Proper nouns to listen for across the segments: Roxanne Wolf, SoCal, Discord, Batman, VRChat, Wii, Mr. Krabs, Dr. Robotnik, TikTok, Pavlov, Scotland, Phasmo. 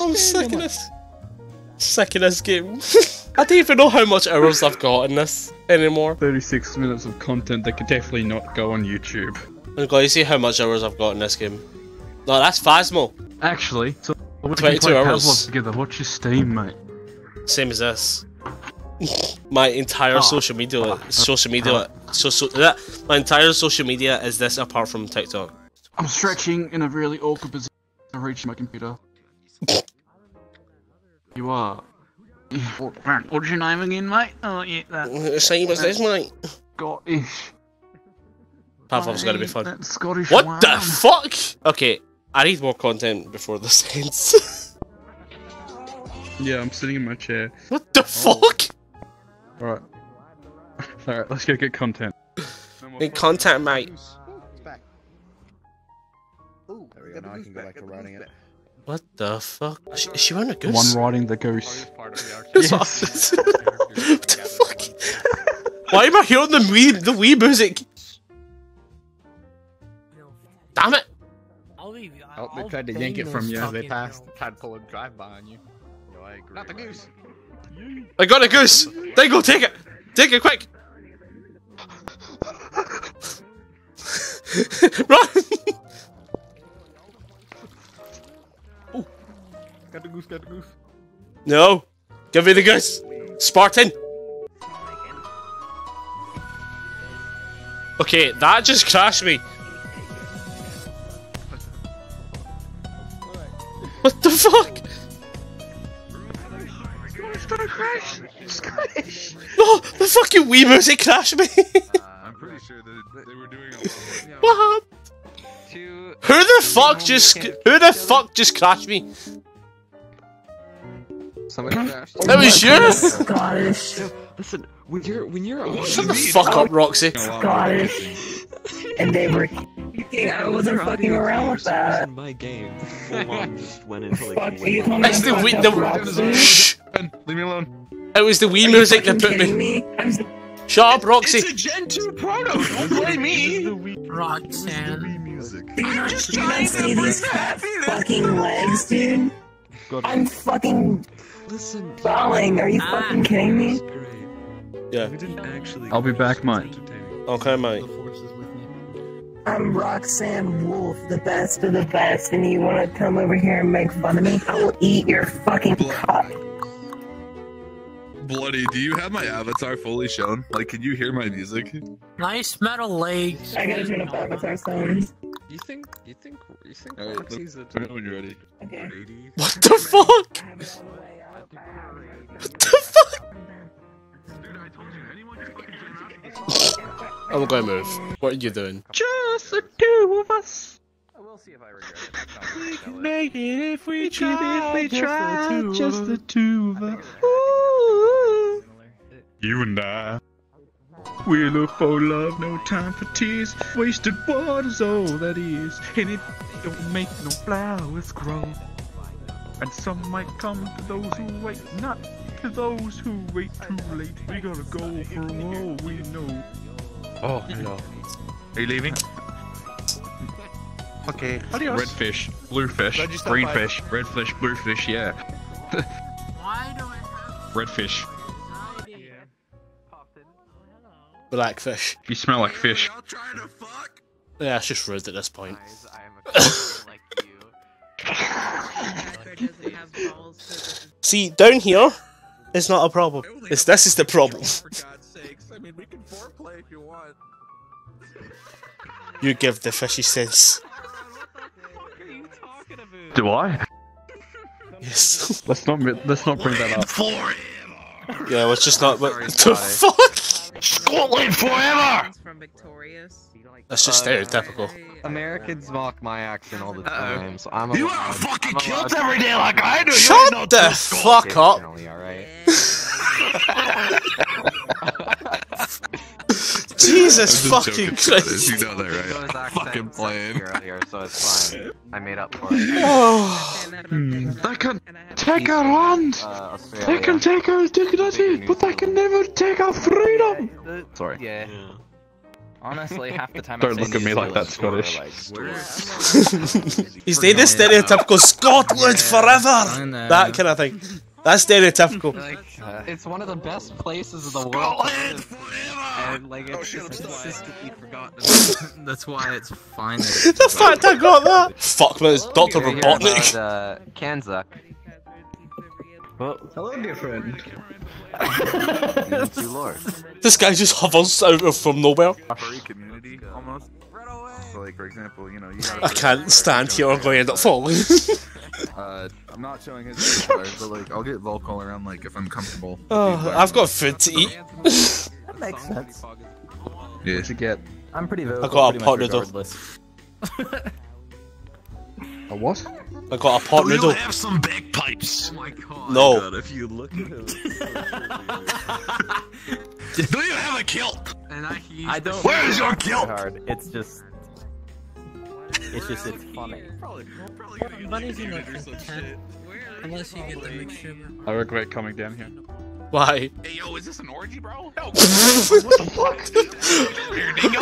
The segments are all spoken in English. I'm sick of this. Sick of this game. I don't even know how much errors I've got in this anymore. 36 minutes of content that could definitely not go on YouTube. I'm glad you see how much errors I've got in this game. No, that's Phasmo. Actually, so we can play Pavlov together. What's your Steam, mate? Same as this. My entire my entire social media is this, apart from TikTok. I'm stretching in a really awkward position to reach my computer. You are. What's your name again, mate? Oh, yeah, that's same as this, mate. Scottish. Pavlov's gonna be fun. That Scottish what one. The fuck? Okay, I need more content before this ends. Yeah, I'm sitting in my chair. What the fuck? Alright. Alright, let's go get content. Need content, mate. Ooh, there we go, now I can go back to running it. What the fuck? Is she wearing a goose? One riding the goose. Yes. What the fuck? Why am I hearing the Wii music? Damn it! Oh, they tried to yank it from you. They passed. Tried to pull a drive by on you. No, I agree. Not the goose. I got a goose. They go take it. Take it quick. Run! Oh, got the goose. Got the goose. No, give me the goose, Spartan. Okay, that just crashed me. What the fuck? It's gonna crash! Scottish! No! The fucking Wii music crashed me! I'm pretty sure that they were doing a lot of work. What? Who the fuck just crashed me? Somebody crashed. That was you! Scottish! Listen, when you're on shut the fuck up, Roxy! Scottish! And they were. You think I wasn't fucking around with that? In my game, just went into like. That's the Wii. Shh. Leave me alone. It was the Wii music that put me. Shut up, Roxy. It's a Gen 2 proto. Don't blame me. Roxanne. I'm just trying to bring happiness. Fucking legs, dude. I'm fucking. Listen. Falling. Are you fucking kidding me? Yeah. I'll be back, mate. Okay, mate. I'm Roxanne Wolf, the best of the best, and you want to come over here and make fun of me? I will eat your fucking cock. Bloody, do you have my avatar fully shown? Like, can you hear my music? Nice metal legs. I gotta turn up avatar sounds. You think right, Roxy's a... When you're ready. Okay. What the fuck? What the fuck? Dude, I told you, anyone can fucking turn around. I'm gonna move. What are you doing? Just the two of us. We'll see if I regret it. We can make it if we try. Just the two of us. You and I. We look for love, no time for tears. Wasted water's all that is, and it don't make no flowers grow. And some might come to those who wait, not to those who wait too late. We gotta go for all we know. Oh, hello. Are you leaving? Okay. Adios. Red fish, blue fish, green fish, red fish, blue fish, yeah. Why do I have red fish. Black fish. You smell like fish. Yeah, it's just rude at this point. See, down here, it's not a problem. It's, this is the problem. I mean, we can foreplay if you want. You give the fishy sense. What the fuck are you talking about? Do I? Yes. Let's not bring that up. Forever. Yeah, let's just not. What the fuck? Scotland forever. From Victorious. That's just stereotypical. Americans mock my accent all the time, so I'm. You are fucking killed every day like I do. Shut the fuck up. Jesus fucking Christ! You know that, right? I'm fucking playing. Earlier, so it's fine. I made up for it. Oh, they can take our land. They can take our dignity, but they can never take our freedom. Sorry. Yeah. Honestly, half the time don't look at me like that Scottish. He's doing the stereotypical Scotland forever! That kind of thing. That's stereotypical. Like, it's one of the best places in the world. And like, it's just consistently forgotten. That's why it's fine. The fact I got that! Fuck, man, it's Dr. Robotnik. Kanzak. Well, hello, dear friend. This guy just hovers out of from nowhere. Community, almost. So, like, for example, you know, you I can't stand here. I'm going to end up falling. I'm not showing his color, but like, I'll get vocal around like if I'm comfortable. Oh, I've got food to eat. That makes sense. Yeah, to get. I'm pretty vocal. I got a pot noodle. A what? I got a pot noodle. Do you have some bagpipes? Oh my god. No. God, if you look at him. Do you have a kilt? And I don't. Where is your kilt? It's just. It's funny. Money's in the tent. Unless you get the big shiver. I regret coming down here. Why? Hey, yo, is this an orgy, bro? No. What the fuck?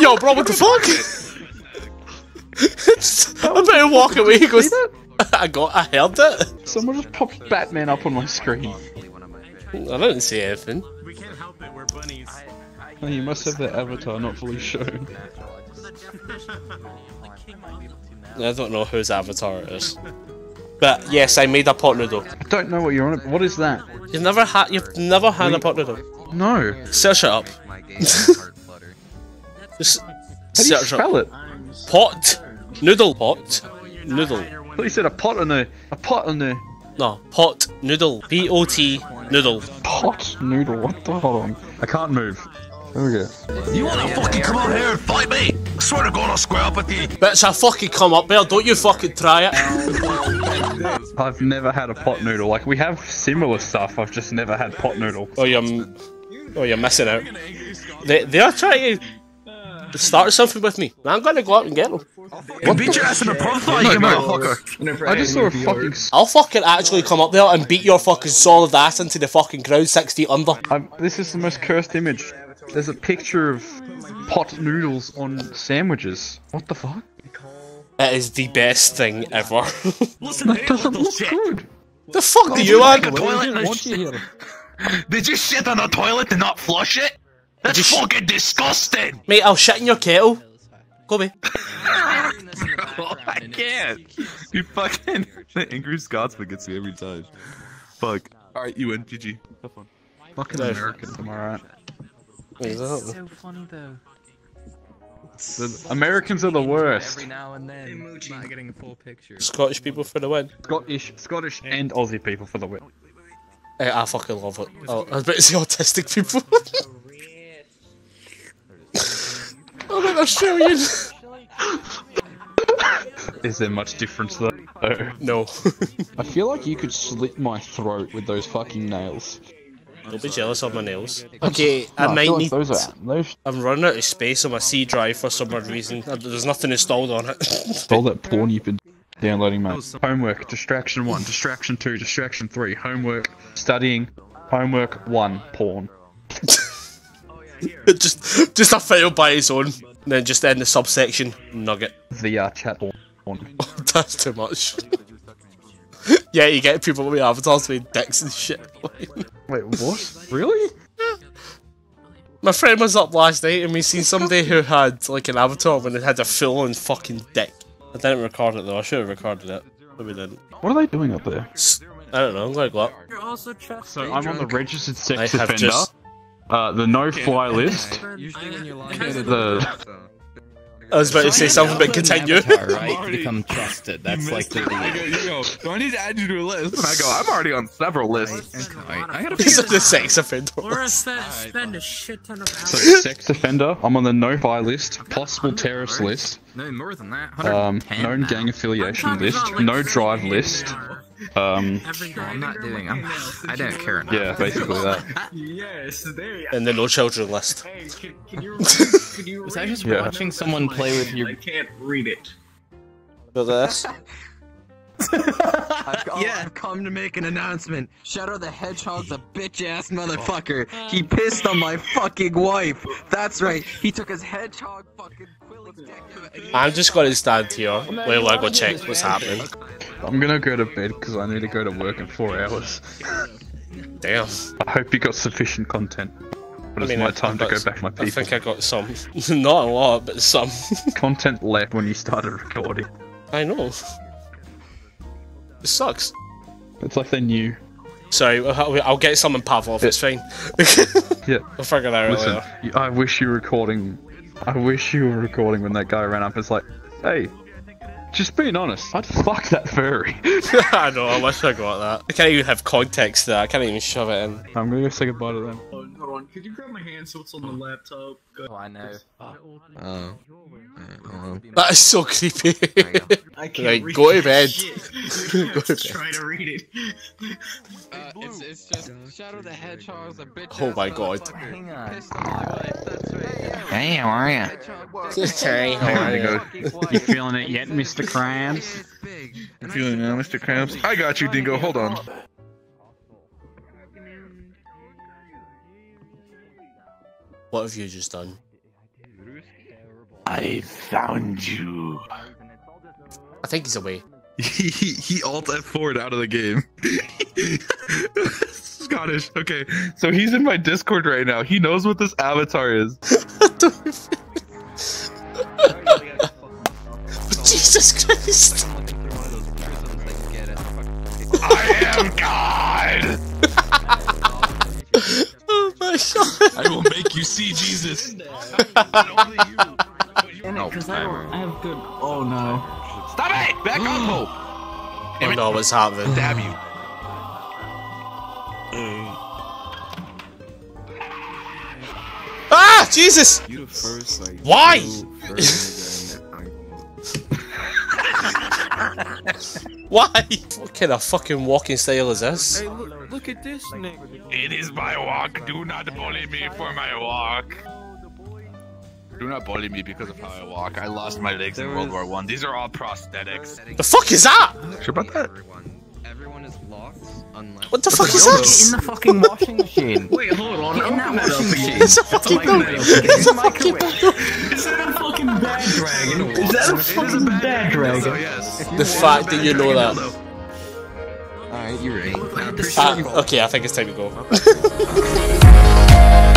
Yo, bro, what the fuck? I better walk away. He goes, I heard it. Someone just popped Batman up on my screen. I didn't see anything. We can't help it, we're bunnies. Oh, you must have that avatar not fully shown. I don't know whose avatar it is. But yes, I made a pot noodle. I don't know what you're on. What is that? You've never had a pot noodle. No. Search it up. Just search up. It? Pot noodle. Pot noodle. I thought you said a pot on a pot on a. No, pot noodle. P-O-T noodle. Pot noodle. What the hold on? I can't move. Okay. You wanna fucking come out here and fight me? I swear to God I'll square up with you. Bitch, I fucking come up there, don't you fucking try it. I've never had a pot noodle. Like, we have similar stuff, I've just never had pot noodle. Oh, you're missing out. They are trying to start something with me. I'm gonna go out and get them. I'll beat your ass in a pub fight, you motherfucker. I just saw a fucking... I'll fucking actually come up there and beat your fucking solid ass into the fucking crowd 6 feet under. This is the most cursed image. There's a picture of pot noodles on sandwiches. What the fuck? It is the best thing ever. Listen, that doesn't look good. The fuck do you like? Did you shit on a toilet and not flush it? That's fucking disgusting! Mate, I'll shit in your kettle. Go away. Bro, I can't. You fucking... The angry Scotsman gets me every time. Fuck. Alright, you win, GG. Have fun. Fucking American, am I right? It's so funny though. The Americans are the worst. Every now and then, not getting a full picture. Scottish people for the win. Scottish and Aussie people for the win. I fucking love it. Oh, I bet it's the autistic people. Oh, they're Australian. Is there much difference though? No. I feel like you could slit my throat with those fucking nails. Don't be jealous of my nails. Okay, I might need... I'm running out of space on my C drive for some odd reason. There's nothing installed on it. All that porn you've been downloading, mate. Homework, distraction 1, distraction 2, distraction 3, homework, studying, homework 1, porn. just a fail by its own. And then just end the subsection, nugget. VR chat porn. Oh, that's too much. Yeah, you get people with avatars with dicks and shit. Wait, what? Really? Yeah. My friend was up last night and we seen somebody who had like an avatar when it had a full-on fucking dick. I didn't record it though, I should have recorded it. But we didn't. What are they doing up there? I don't know, I'm gonna go up. So I'm on the registered sex offender, just... the no-fly list, the... I was about to say something, but continue. Avatar, right? You become trusted. That's like the lead. Yo, do I need to add you to a list? And I go, I'm already on several lists. I gotta pick up the sex offender. Or spend a shit ton of hours. So sex offender. I'm on the no-buy list, possible terrorist list. No more than that. Known gang affiliation list, no drive list. I'm not doing. I don't care enough. Yeah, basically that. Yes, there you go. And the no children list. Hey, can you was I just watching someone play with your? I can't read it. But this. I've come to make an announcement. Shadow the Hedgehog's a bitch-ass motherfucker. He pissed on my fucking wife. That's right. He took his hedgehog fucking quilly dick. I'm just gonna stand here. We'll go check what's happening. I'm gonna go to bed because I need to go to work in 4 hours. Damn. I hope you got sufficient content. But it's my time to go back my people. I think I got some. Not a lot, but some. Content left when you started recording. I know. It sucks. It's like they knew. Sorry, I'll get some in Pavlov, it's fine. Yeah. We'll figure that out later. I wish you were recording. I wish you were recording when that guy ran up. It's like, hey, just being honest, I'd fuck that furry. I know, I wish I got that. I can't even have context there, I can't even shove it in. I'm gonna go say goodbye to them. Oh, hold on, could you grab my hand so it's on the laptop? Oh, I know. Oh. That is so creepy. I can't read go to bed. Go to bed. Try to read it. It's just Shadow the Hedgehog's a bitch. Oh my god. Hang on. Hey, how are you? Sorry, how are you? You feeling it yet, Mr. Krabs? I'm feeling it now, Mr. Krabs. I got you, Dingo. Hold on. What have you just done? I found you. I think he's away. He alt F4'd out of the game. Scottish. Okay, so he's in my Discord right now. He knows what this avatar is. Jesus Christ! I am God! Oh my God! I will make you see Jesus. I have good. Oh no. Stop it! Back up, Hope! I know what's happening. Damn you. Ah! Jesus! You first, like, why? You first, why? What kind of fucking walking style is this? Hey, look at this, Nick. It is my walk. Do not bully me for my walk. Do not bully me because of how I walk. I lost my legs in World War I. These are all prosthetics. The fuck is that? Sure about that? Everyone is locked unless... What the fuck is that? Get in the fucking washing machine. Wait, hold on. Get in that washing machine. It's a fucking bag. It's a fucking bag. Is that a fucking bag dragon? Is that a fucking bag dragon? The fact that you know that. Alright, you're right. Okay, I think it's time to go.